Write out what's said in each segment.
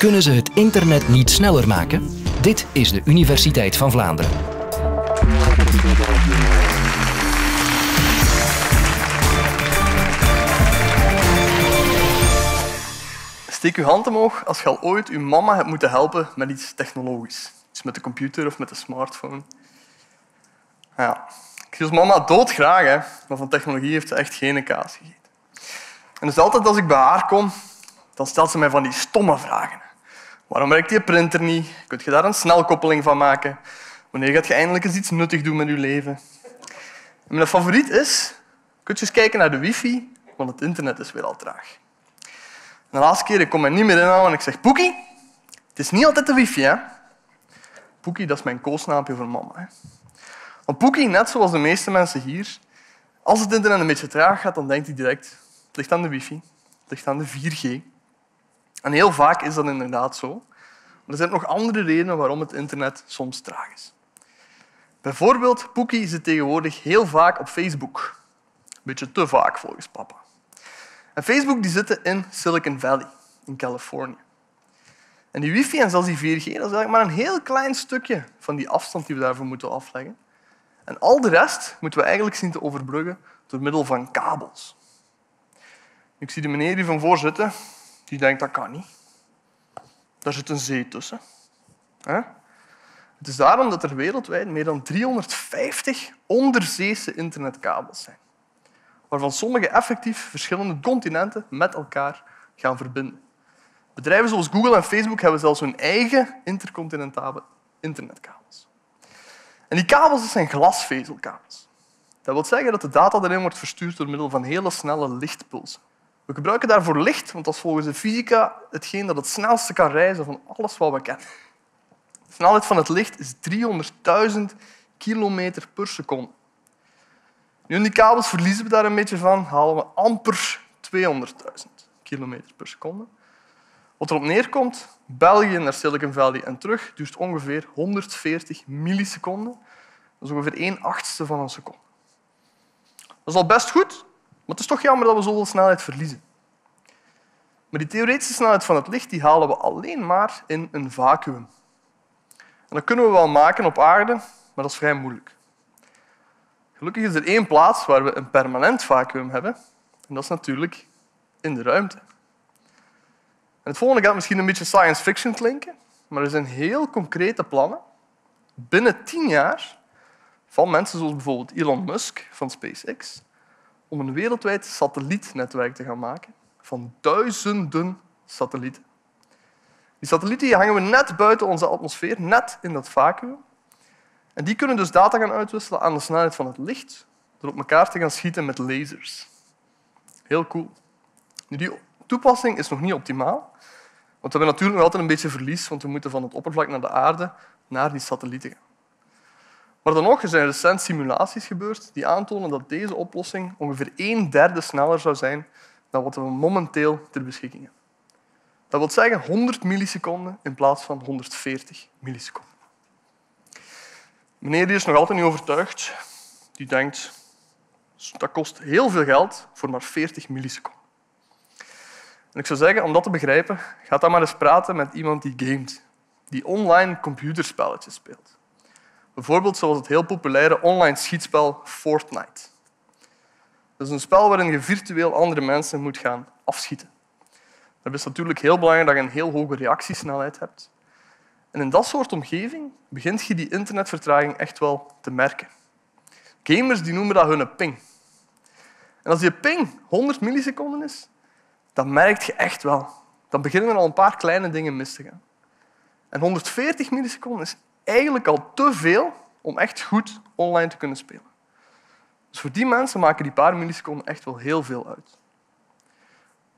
Kunnen ze het internet niet sneller maken? Dit is de Universiteit van Vlaanderen. Steek uw hand omhoog als je al ooit uw mama hebt moeten helpen met iets technologisch. Iets met de computer of met de smartphone. Ja, ik zie mama doodgraag, hè, maar van technologie heeft ze echt geen kaas gegeten. En dus altijd als ik bij haar kom, dan stelt ze mij van die stomme vragen. Waarom werkt die printer niet? Kun je daar een snelkoppeling van maken? Wanneer gaat je eindelijk eens iets nuttig doen met je leven? En mijn favoriet is, kun je eens kijken naar de wifi, want het internet is weer al traag. En de laatste keer, ik kom mij niet meer inhouden en ik zeg, Poekie, het is niet altijd de wifi, hè? Poekie, dat is mijn koosnaampje voor mama, hè? Want Poekie, net zoals de meeste mensen hier, als het internet een beetje traag gaat, dan denkt hij direct, het ligt aan de wifi, het ligt aan de 4G. En heel vaak is dat inderdaad zo. Maar er zijn nog andere redenen waarom het internet soms traag is. Bijvoorbeeld, Poekie zit tegenwoordig heel vaak op Facebook. Een beetje te vaak, volgens papa. En Facebook die zitten in Silicon Valley, in Californië. En die wifi en zelfs die 4G, dat is eigenlijk maar een heel klein stukje van die afstand die we daarvoor moeten afleggen. En al de rest moeten we eigenlijk zien te overbruggen door middel van kabels. Ik zie de meneer hier van voor zitten, die denkt dat kan niet. Daar zit een zee tussen. Het is daarom dat er wereldwijd meer dan 350 onderzeese internetkabels zijn, waarvan sommige effectief verschillende continenten met elkaar gaan verbinden. Bedrijven zoals Google en Facebook hebben zelfs hun eigen intercontinentale internetkabels. En die kabels zijn glasvezelkabels. Dat wil zeggen dat de data erin wordt verstuurd door middel van hele snelle lichtpulsen. We gebruiken daarvoor licht, want dat is volgens de fysica hetgeen dat het snelste kan reizen van alles wat we kennen. De snelheid van het licht is 300.000 kilometer per seconde. Nu, in die kabels verliezen we daar een beetje van, halen we amper 200.000 kilometer per seconde. Wat erop neerkomt, België naar Silicon Valley en terug, duurt ongeveer 140 milliseconden. Dat is ongeveer 1/8ste van een seconde. Dat is al best goed, maar het is toch jammer dat we zoveel snelheid verliezen. Maar die theoretische snelheid van het licht die halen we alleen maar in een vacuüm. En dat kunnen we wel maken op aarde, maar dat is vrij moeilijk. Gelukkig is er één plaats waar we een permanent vacuüm hebben, en dat is natuurlijk in de ruimte. En het volgende gaat misschien een beetje science fiction klinken, maar er zijn heel concrete plannen binnen 10 jaar van mensen zoals bijvoorbeeld Elon Musk van SpaceX om een wereldwijd satellietnetwerk te gaan maken van duizenden satellieten. Die satellieten hangen we net buiten onze atmosfeer, net in dat vacuüm. En die kunnen dus data gaan uitwisselen aan de snelheid van het licht door op elkaar te gaan schieten met lasers. Heel cool. Nu, die toepassing is nog niet optimaal, want we hebben natuurlijk nog altijd een beetje verlies, want we moeten van het oppervlak naar de aarde naar die satellieten gaan. Maar dan nog, er zijn recent simulaties gebeurd die aantonen dat deze oplossing ongeveer 1/3 sneller zou zijn dan wat we momenteel ter beschikking hebben. Dat wil zeggen 100 milliseconden in plaats van 140 milliseconden. Meneer die is nog altijd niet overtuigd. Die denkt, dat kost heel veel geld voor maar 40 milliseconden. En ik zou zeggen, om dat te begrijpen, ga dan maar eens praten met iemand die gamet, die online computerspelletjes speelt. Bijvoorbeeld zoals het heel populaire online schietspel Fortnite. Dat is een spel waarin je virtueel andere mensen moet gaan afschieten. Dat is natuurlijk heel belangrijk dat je een heel hoge reactiesnelheid hebt. En in dat soort omgeving begint je die internetvertraging echt wel te merken. Gamers die noemen dat hun ping. En als die ping 100 milliseconden is, dan merk je echt wel. Dan beginnen er al een paar kleine dingen mis te gaan. En 140 milliseconden is eigenlijk al te veel om echt goed online te kunnen spelen. Dus voor die mensen maken die paar milliseconden echt wel heel veel uit.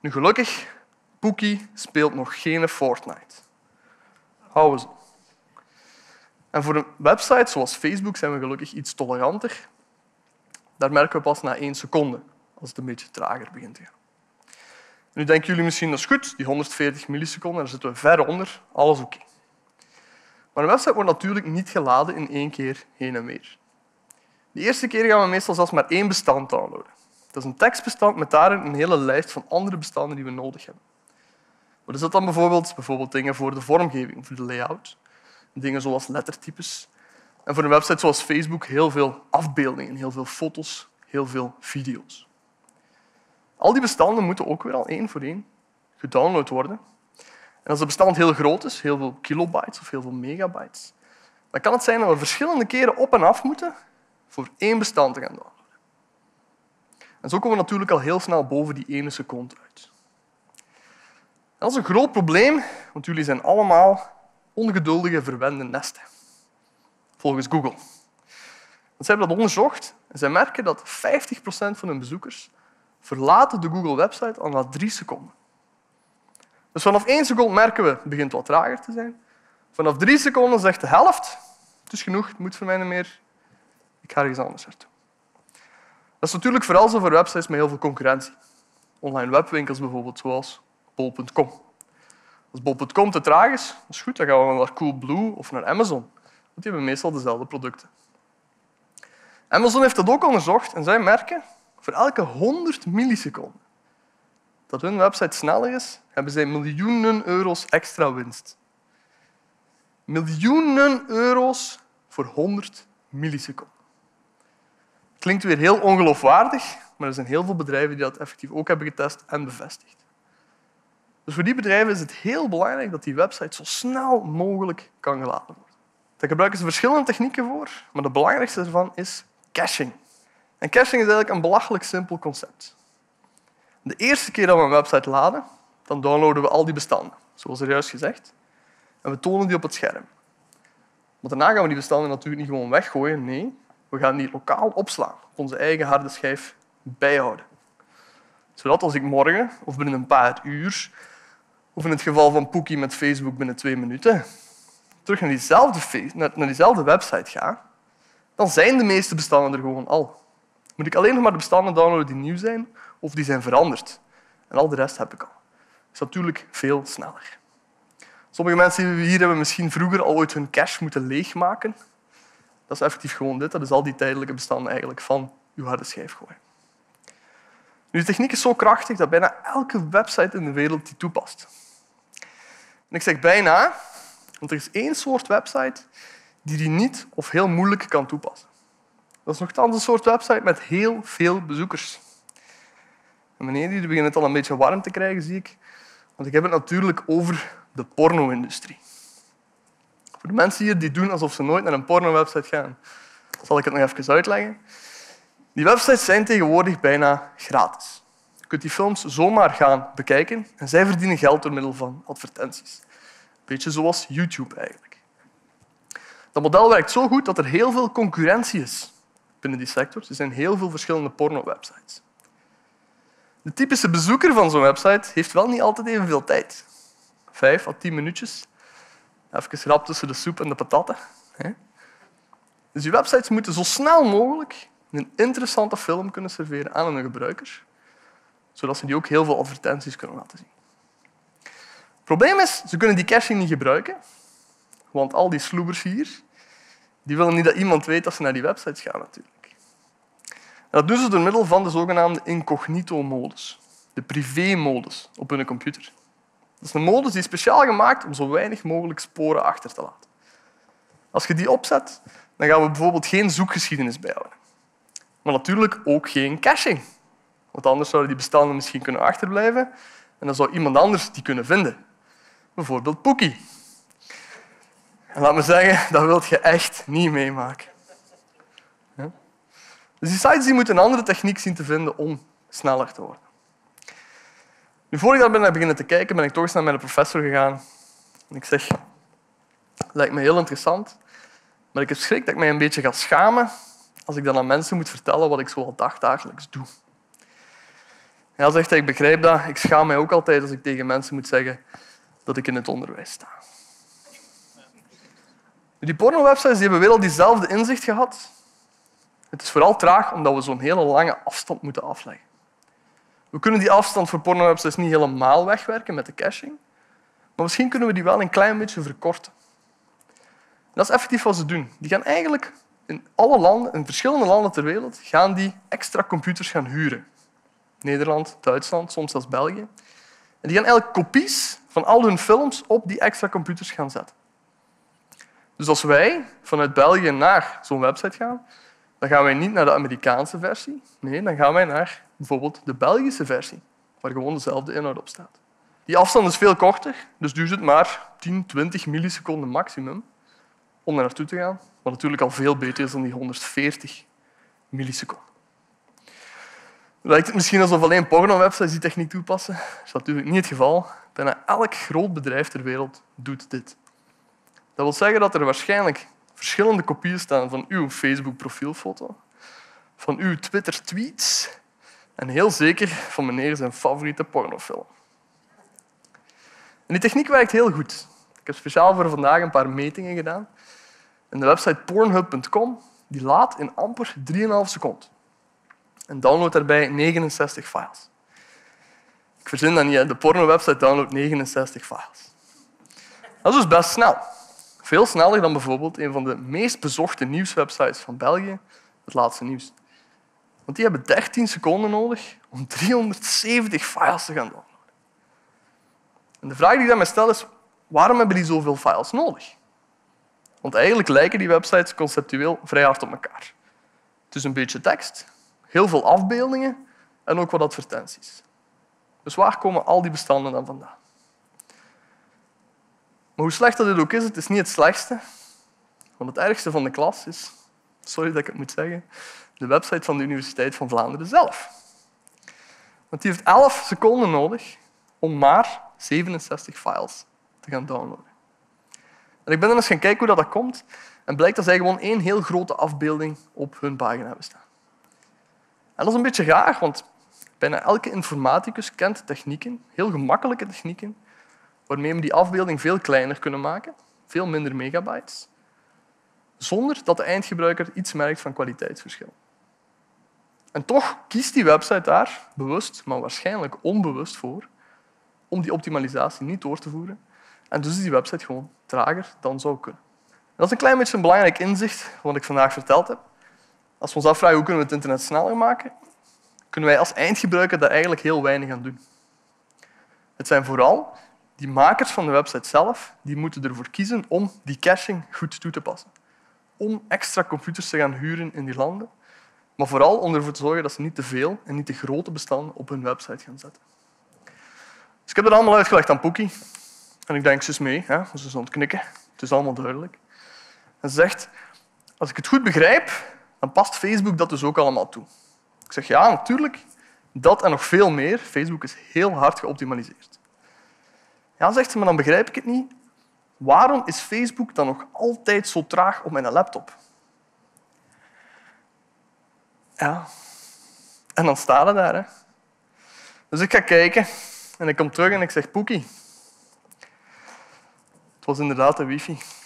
Nu, gelukkig, Poekie speelt nog geen Fortnite. Houden ze. En voor een website zoals Facebook zijn we gelukkig iets toleranter. Daar merken we pas na 1 seconde, als het een beetje trager begint te gaan. Nu denken jullie misschien, dat is goed, die 140 milliseconden, daar zitten we ver onder, alles oké. Maar een website wordt natuurlijk niet geladen in 1 keer heen en weer. De eerste keer gaan we meestal zelfs maar 1 bestand downloaden. Dat is een tekstbestand met daarin een hele lijst van andere bestanden die we nodig hebben. Maar is dat dan bijvoorbeeld dingen voor de vormgeving, voor de layout? Dingen zoals lettertypes. En voor een website zoals Facebook heel veel afbeeldingen, heel veel foto's, heel veel video's. Al die bestanden moeten ook weer al één voor één gedownload worden. En als het bestand heel groot is, heel veel kilobytes of heel veel megabytes, dan kan het zijn dat we verschillende keren op en af moeten voor één bestand te gaan downloaden. En zo komen we natuurlijk al heel snel boven die ene seconde uit. En dat is een groot probleem, want jullie zijn allemaal ongeduldige, verwende nesten. Volgens Google. Want ze hebben dat onderzocht en ze merken dat 50% van hun bezoekers verlaten de Google-website al na 3 seconden. Dus vanaf 1 seconde merken we, het begint wat trager te zijn. Vanaf 3 seconden zegt de helft, het is genoeg, het moet voor mij niet meer, ik ga ergens anders naartoe. Dat is natuurlijk vooral zo voor websites met heel veel concurrentie. Online webwinkels bijvoorbeeld, zoals bol.com. Als bol.com te traag is, dat is goed, dan gaan we naar Coolblue of naar Amazon. Want die hebben meestal dezelfde producten. Amazon heeft dat ook onderzocht en zij merken voor elke 100 milliseconden dat hun website sneller is, hebben zij miljoenen euro's extra winst. Miljoenen euro's voor 100 milliseconden. Klinkt weer heel ongeloofwaardig, maar er zijn heel veel bedrijven die dat effectief ook hebben getest en bevestigd. Dus voor die bedrijven is het heel belangrijk dat die website zo snel mogelijk kan geladen worden. Daar gebruiken ze verschillende technieken voor, maar de belangrijkste daarvan is caching. En caching is eigenlijk een belachelijk simpel concept. De eerste keer dat we een website laden, dan downloaden we al die bestanden, zoals er juist gezegd, en we tonen die op het scherm. Maar daarna gaan we die bestanden natuurlijk niet gewoon weggooien, nee, we gaan die lokaal opslaan, op onze eigen harde schijf bijhouden. Zodat als ik morgen, of binnen een paar uur, of in het geval van Poekie met Facebook binnen 2 minuten, terug naar diezelfde website ga, dan zijn de meeste bestanden er gewoon al. Moet ik alleen nog maar de bestanden downloaden die nieuw zijn, of die zijn veranderd. En al de rest heb ik al. Dat is natuurlijk veel sneller. Sommige mensen hier hebben misschien vroeger al ooit hun cache moeten leegmaken. Dat is effectief gewoon dit. Dat is al die tijdelijke bestanden eigenlijk van uw harde schijf gooien. Nu, de techniek is zo krachtig dat bijna elke website in de wereld die toepast. En ik zeg bijna, want er is één soort website die niet of heel moeilijk kan toepassen. Dat is nogthans een soort website met heel veel bezoekers. En meneer, jullie beginnen het al een beetje warm te krijgen, zie ik. Want ik heb het natuurlijk over de porno-industrie. Voor de mensen hier die doen alsof ze nooit naar een porno-website gaan, zal ik het nog even uitleggen. Die websites zijn tegenwoordig bijna gratis. Je kunt die films zomaar gaan bekijken en zij verdienen geld door middel van advertenties. Een beetje zoals YouTube eigenlijk. Dat model werkt zo goed dat er heel veel concurrentie is binnen die sector. Er zijn heel veel verschillende porno-websites. De typische bezoeker van zo'n website heeft wel niet altijd evenveel tijd. 5 à 10 minuutjes. Even rap tussen de soep en de patatten. Dus die websites moeten zo snel mogelijk een interessante film kunnen serveren aan hun gebruikers, zodat ze die ook heel veel advertenties kunnen laten zien. Het probleem is, ze kunnen die caching niet gebruiken, want al die sloebers hier, die willen niet dat iemand weet dat ze naar die websites gaan natuurlijk. En dat doen ze door middel van de zogenaamde incognito-modus, de privé-modus op hun computer. Dat is een modus die is speciaal gemaakt om zo weinig mogelijk sporen achter te laten. Als je die opzet, dan gaan we bijvoorbeeld geen zoekgeschiedenis bijhouden. Maar natuurlijk ook geen caching. Want anders zouden die bestanden misschien kunnen achterblijven en dan zou iemand anders die kunnen vinden. Bijvoorbeeld Poekie. En laat me zeggen, dat wil je echt niet meemaken. Ja? Dus die sites die moeten een andere techniek zien te vinden om sneller te worden. Nu, voor ik daar ben naar beginnen te kijken, ben ik toch eens naar mijn professor gegaan. En ik zeg, dat lijkt me heel interessant, maar ik heb schrik dat ik mij een beetje ga schamen als ik dan aan mensen moet vertellen wat ik zo al dagelijks doe. En hij zegt, ik begrijp dat, ik schaam mij ook altijd als ik tegen mensen moet zeggen dat ik in het onderwijs sta. Die porno-websites die hebben weer al diezelfde inzicht gehad. Het is vooral traag omdat we zo'n hele lange afstand moeten afleggen. We kunnen die afstand voor porno-websites niet helemaal wegwerken met de caching, maar misschien kunnen we die wel een klein beetje verkorten. En dat is effectief wat ze doen. Die gaan eigenlijk in alle landen, in verschillende landen ter wereld, gaan die extra computers gaan huren. Nederland, Duitsland, soms zelfs België. En die gaan eigenlijk kopies van al hun films op die extra computers gaan zetten. Dus als wij vanuit België naar zo'n website gaan, dan gaan wij niet naar de Amerikaanse versie. Nee, dan gaan wij naar bijvoorbeeld de Belgische versie, waar gewoon dezelfde inhoud op staat. Die afstand is veel korter, dus duurt het maar 10, 20 milliseconden maximum om daar naartoe te gaan. Wat natuurlijk al veel beter is dan die 140 milliseconden. Het lijkt het misschien alsof alleen porno-websites die techniek toepassen. Dat is natuurlijk niet het geval. Bijna elk groot bedrijf ter wereld doet dit. Dat wil zeggen dat er waarschijnlijk verschillende kopieën staan van uw Facebook-profielfoto, van uw Twitter-tweets en heel zeker van meneer zijn favoriete pornofilm. En die techniek werkt heel goed. Ik heb speciaal voor vandaag een paar metingen gedaan. En de website Pornhub.com laat in amper 3,5 seconden. En download daarbij 69 files. Ik verzin dat niet. De porno-website downloadt 69 files. Dat is dus best snel. Veel sneller dan bijvoorbeeld een van de meest bezochte nieuwswebsites van België, Het Laatste Nieuws. Want die hebben 13 seconden nodig om 370 files te gaan downloaden. En de vraag die ik daarmee stel is, waarom hebben die zoveel files nodig? Want eigenlijk lijken die websites conceptueel vrij hard op elkaar. Het is een beetje tekst, heel veel afbeeldingen en ook wat advertenties. Dus waar komen al die bestanden dan vandaan? Maar hoe slecht dat dit ook is, het is niet het slechtste. Want het ergste van de klas is, sorry dat ik het moet zeggen, de website van de Universiteit van Vlaanderen zelf. Want die heeft 11 seconden nodig om maar 67 files te gaan downloaden. En ik ben dan eens gaan kijken hoe dat komt. En blijkt dat zij gewoon één heel grote afbeelding op hun pagina hebben staan. En dat is een beetje raar, want bijna elke informaticus kent technieken, heel gemakkelijke technieken, waarmee we die afbeelding veel kleiner kunnen maken, veel minder megabytes, zonder dat de eindgebruiker iets merkt van kwaliteitsverschil. En toch kiest die website daar, bewust, maar waarschijnlijk onbewust voor, om die optimalisatie niet door te voeren. En dus is die website gewoon trager dan zou kunnen. En dat is een klein beetje een belangrijk inzicht wat ik vandaag verteld heb. Als we ons afvragen hoe kunnen we het internet sneller maken, kunnen wij als eindgebruiker daar eigenlijk heel weinig aan doen. Het zijn vooral die makers van de website zelf die moeten ervoor kiezen om die caching goed toe te passen. Om extra computers te gaan huren in die landen, maar vooral om ervoor te zorgen dat ze niet te veel en niet te grote bestanden op hun website gaan zetten. Dus ik heb dat allemaal uitgelegd aan Poekie. En ik denk, ze is mee, hè? Ze is aan het knikken. Het is allemaal duidelijk. En ze zegt, als ik het goed begrijp, dan past Facebook dat dus ook allemaal toe. Ik zeg, ja, natuurlijk. Dat en nog veel meer. Facebook is heel hard geoptimaliseerd. Ja, zegt ze, maar dan begrijp ik het niet. Waarom is Facebook dan nog altijd zo traag op mijn laptop? Ja. En dan staat het daar, hè. Dus ik ga kijken. En ik kom terug en ik zeg, Poekie, het was inderdaad de wifi.